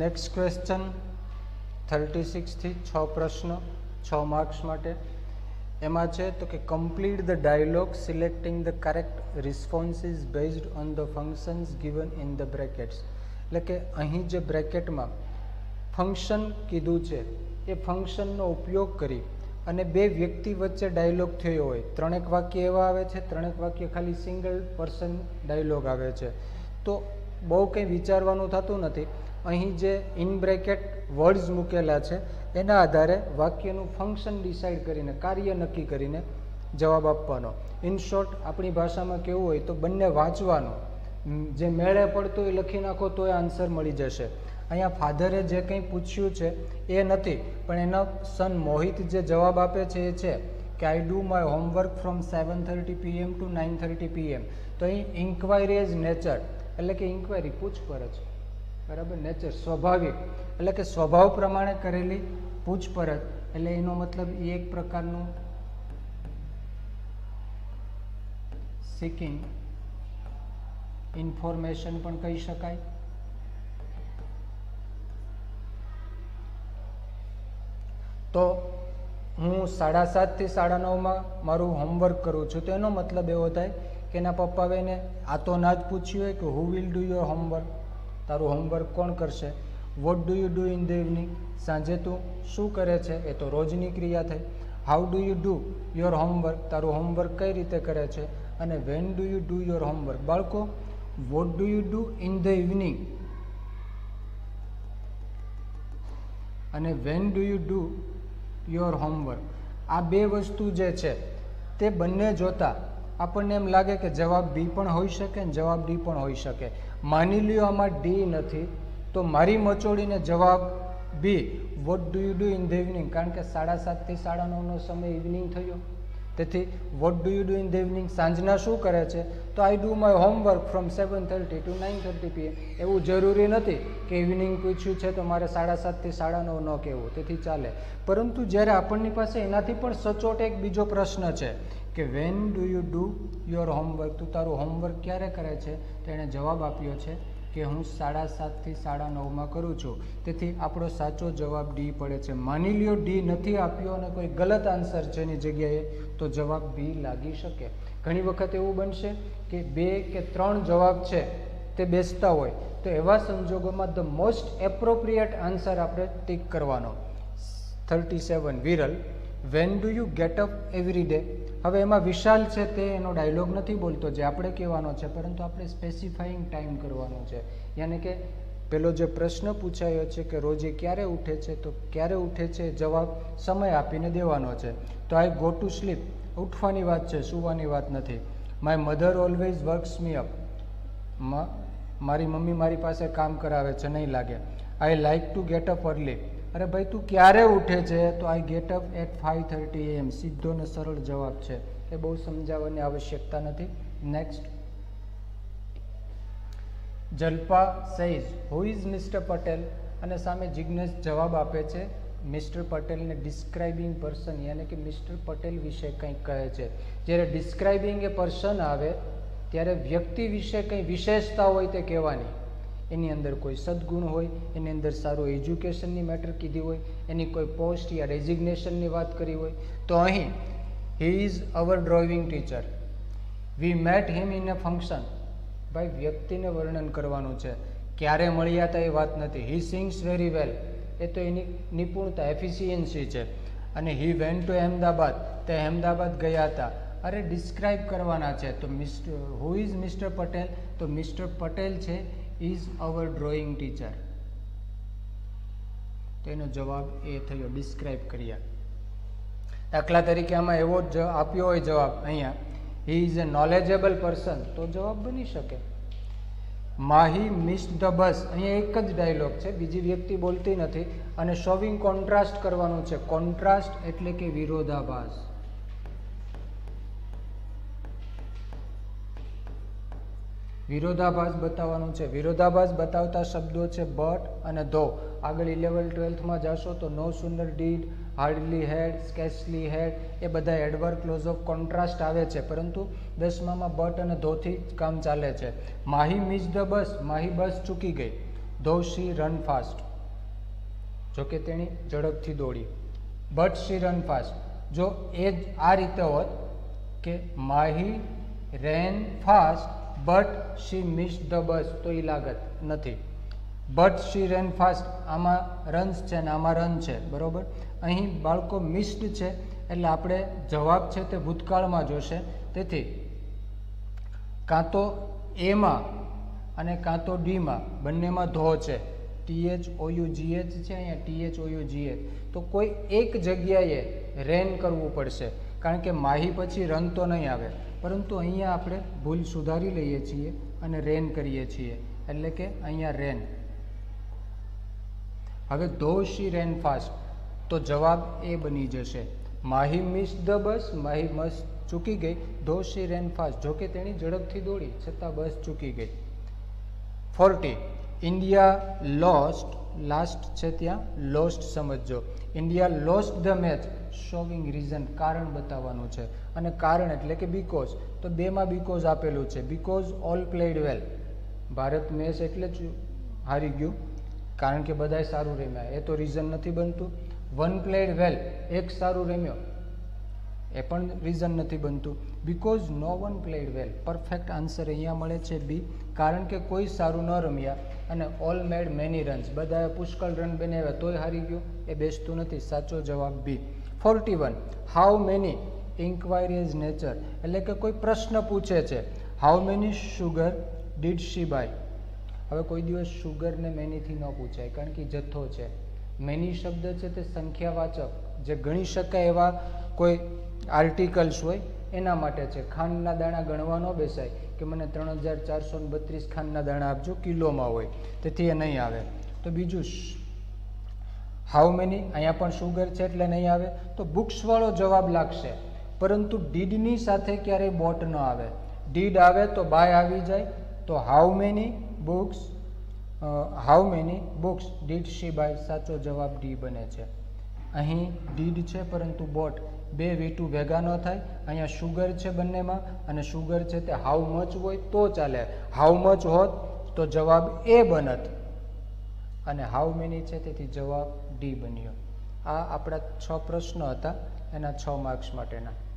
Next question 36 थी 6 प्रश्न 6 marks माटे एमां छे तो कि complete the dialogue selecting the correct responses based on the functions given in the brackets એટલે કે અહીં જે બ્રેકેટમાં ફંક્શન કીધું છે એ ફંક્શનનો ઉપયોગ કરી અને બે વ્યક્તિ વચ્ચે ડાયલોગ થયો હોય ત્રણેક વાક્ય એવા આવે છે ત્રણેક વાક્ય ખાલી સિંગલ પર્સન ડાયલોગ આવે છે તો બહુ કંઈ વિચારવાનું થતું નથી અહીં જે ઇન બ્રેકેટ વર્ડ્સ મૂકેલા છે એના આધારે વાક્યનું ફંક્શન ડિસાઇડ કરીને કાર્ય નક્કી કરીને જવાબ આપવાનો ઇન શોર્ટ આપણી ભાષામાં કેવું હોય તો બંને વાંચવાનું જે મેળે પડતું એ લખી નાખો તો એ આન્સર મળી જશે અહીંયા ફાધરે જે કંઈ પૂછ્યું છે એ નથી પણ એનો સન મોહિત જે જવાબ આપે છે એ છે કે I do my homework from 7:30 PM to 9:30 PM તો અહીં ઇન્ક્વાયરી એઝ નેચર એટલે કે ઇન્ક્વાયરી પૂછપરછ બરાબર નેચર સ્વાભાવિક એટલે કે સ્વભાવ પ્રમાણે કરેલી પૂછપરછ એટલે એનો મતલબ એ એક પ્રકારનું સિકિંગ इन्फॉर्मेशन पण कही शकाय तो हूँ 7:30 થી 9:30 में मारू होमवर्क करूँ छूँ तो मतलब एवो थाय के एना पप्पाए ने आ तो ना ज पूछ्युं होय कि who will do your homework तारू होमवर्क कोण करशे what do you do in the evening सांजे तू शू करे छे ए तो रोजनी क्रिया थई how do you do your homework तारू होमवर्क कई रीते करे छे अने when do you do your homework बाळको What do you do in the evening? And when do you do your homework? आ बे वस्तु जे छे ते बन्ने जोता आपने एम लगे कि जवाब बी पण होई शके ने जवाब डी पण होई शके मानी लियो आमां डी नथी तो मारी मचोड़ीने जवाब बी What do you do in the evening? कारण के 7:30 થી 9:30 નો समय इवनिंग थयो તેથી what do you do in the evening સાંજના શું કરે છે તો I do my homework from 7:30 to 9:30 PM એવું જરૂરી નથી કે ઇવનિંગ પૂછ્યું છે તો મારે 7:30 થી 9:30 ન કહેવું તેથી ચાલે પરંતુ જ્યારે આપણની પાસે એનાથી પણ સચોટ એક બીજો પ્રશ્ન છે કે when do you do your homework તું તારું હોમવર્ક ક્યારે કરે છે તો એણે જવાબ આપ્યો છે કે હું 7:30 થી 9:30 કરું છું તેથી આપણો સાચો જવાબ ડી પડે છે માની લ્યો ડી નથી આપ્યો અને કોઈ ગલત આન્સર છે એની જગ્યાએ તો જવાબ બી લાગી શકે ઘણી વખત એવું બનશે કે 2 કે 3 જવાબ છે તે બેસતા હોય તો એવા સંજોગોમાં ધ મોસ્ટ એપ્રોપ્રિએટ આન્સર આપણે ટીક કરવાનો 37 Viral when do you get up every day હવે એમાં વિશાલ છે તે એનો ડાયલોગ નથી બોલતો જે આપણે કહેવાનો છે પરંતુ આપણે સ્પેસિફાઈંગ ટાઈમ કરવાનો છે યાને કે પેલો જે પ્રશ્ન પૂછાયો છે કે રોજે ક્યારે ઉઠે છે તો ક્યારે ઉઠે છે જવાબ સમય આપીને દેવાનો છે તો આઈ ગો ટુ સ્લીપ ઉઠવાની વાત છે સૂવાની વાત નથી my mother always works me up મારી મમ્મી મારી પાસે કામ કરાવે છે નહીં લાગે I like to get up early अरे भाई तू क्यारे उठे छे तो I get up at 5:30 AM सीधो ने सरल जवाब छे ए बहु समजाववानी आवश्यकता नथी next Jalpa says who is mister Patel अने सामे जिग्नेश जवाब आपे छे मिस्टर पटेल ने डिस्क्राइबिंग पर्सन यानी कि मिस्टर पटेल विषय कंई कहे छे ज्यारे डिस्क्राइबिंग ए पर्सन आवे त्यारे व्यक्ति विषय कंई विशेषता होय ते कहेवानी એની અંદર કોઈ સદગુણ હોય એની અંદર સારું એજ્યુકેશનની મેટર કીધી હોય એની કોઈ પોસ્ટ યા રેઝિગ્નેશનની વાત કરી હોય તો અહીં he is our drawing teacher we met him in a function ભાઈ વ્યક્તિને વર્ણન કરવાનું છે ક્યારે મળ્યા હતા એ વાત નથી હી સિંગ્સ વેરી વેલ એ તો એની નિપુણતા એફિશિયન્સી છે અને હી વેન્ટ ટુ અહેમદાબાદ તે અહેમદાબાદ ગયા હતા અરે ડિસ્ક્રાઇબ કરવાના છે તો હુ ઇઝ મિસ્ટર પટેલ તો મિસ્ટર પટેલ છે इज अवर ड्रॉइंग टीचर तेनो जवाब ए थयो डिस्क्राइब करिया दाखला तरीके आमां एवो ज आप्यो होय जवाब अहींया he is a knowledgeable person तो जवाब बनी शके माही मिस्ड द बस अहींया एक ज डायलॉग छे बीजी व्यक्ति बोलती नथी अने शोविंग कॉन्ट्रास्ट करवानुं छे कॉन्ट्रास्ट एटले के विरोधाभास विरोधाभास बतावानुं छे विरोधाभास बतावता शब्दों छे बट अने धो आगळ 11-12 में जाशो तो no sooner did hardly had scarcely had ए बधा एडवर्ब क्लॉज ऑफ कॉन्ट्रास्ट आवे छे परंतु 10मा में बट अने धोथी काम चाले छे माही मिस द बस माही बस चूकी गई though she run fast, जो कि तेणी झड़पथी दौड़ी, बट शी रन फास्ट। जो एज आ रीते होत कि Mahi ran fast but she miss the bus, तो ये लागत नहीं। बट शी रेन फास्ट आमा रन्स है आमा रन है, बराबर। अहीं बाळको मिस्ड है एटले आपणे जवाब है तो भूतकाल में जोशे। तेथी कां तो ए मां अने कां तो डी मां, बंने मां धो है। THOUGH है या THOUGH, तो कोई एक जगह रेन करव पड़ से, कारण के माही पछी रन तो नहीं आवे। परंतु अहीं आपणे भूल सुधारी लीए छीए अने रेन करीए छीए, एटले के अहीं रेन। हवे though she ran fast तो जवाब ए बनी जशे। माही मिस द बस, माही बस चूकी गई। though she ran fast जो कि तेणी झड़पथी दौड़ी छतां बस चूकी गई। 40 इंडिया लॉस्ट, लास्ट है त्या लॉस्ट समझो। India lost the match, showing reason कारण बतावानुं छे। अने कारण एटले के बिकॉज, तो बे मां बिकॉज आपेलुं छे। Because all played well, Bharat match एटले ज हारी गयुं कारण के बधाए सारूं रम्या, ए तो रीजन नथी बनतुं। वन प्लेड वेल, एक सारूं रम्यो, ए पण रीजन नथी बनतुं। Because no one played well, perfect answer अहींया मळे छे बी, कारण के कोई सारूं न रम्या। अने ऑल मेड मेनी रन्स, बधाए पुष्कळ रन बनाव्या तोय हारी गयो, ए बेसतुं नथी, साचो जवाब बी। 41 हाउ मेनी इन्क्वायरीज नेचर, एटले के कोई प्रश्न पूछे छे। How many sugar did she buy, हवे कोई दिवस शुगर ने मेनी थी न पूछाय कारण के जथ्थो छे। मेनी शब्द छे ते संख्यावाचक जे गणी शकाय एवा कोई आर्टिकल्स होय एना माटे छे। खांडना दाणा गणवा न बेसाय कि मैंने 3432 खांडना दाणा आपजो, किलो में होय तेथी ए नहीं आवे। तो बीजू हाउ मेनी अहींया पण शुगर छे एटले नहीं आवे, तो बुक्स वाळो जवाब लागशे। परंतु डीड नी साथे क्यारे बोट न आवे, डीड आवे तो बाय आवी जाय। तो how many books did she buy, साचो जवाब डी बने छे। अहीं डीड छे परंतु बोट, बे वीटू भेगा न थाय। अहींया शुगर छे बंने मां, अने शुगर छे ते हाउ मच होय तो चाले, हाउ मच होत तो जवाब ए बनत। अने हाउ मेनी छे तेथी जवाब डी बन्यो। आ आपड़ा 6 प्रश्न हता एना 6 मार्क्स माटेना।